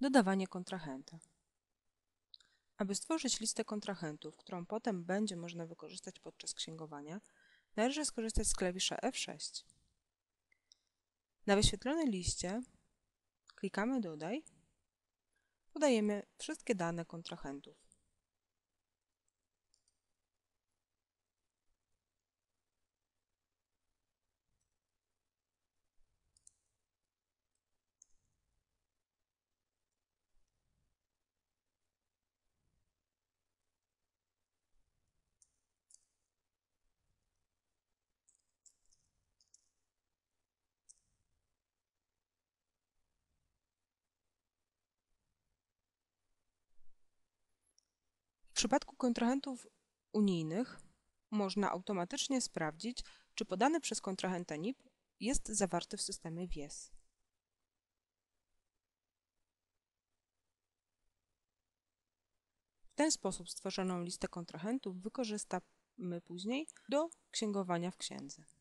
Dodawanie kontrahenta. Aby stworzyć listę kontrahentów, którą potem będzie można wykorzystać podczas księgowania, należy skorzystać z klawisza F6. Na wyświetlonej liście klikamy Dodaj. Podajemy wszystkie dane kontrahentów. W przypadku kontrahentów unijnych można automatycznie sprawdzić, czy podany przez kontrahenta NIP jest zawarty w systemie VIES. W ten sposób stworzoną listę kontrahentów wykorzystamy później do księgowania w księdze.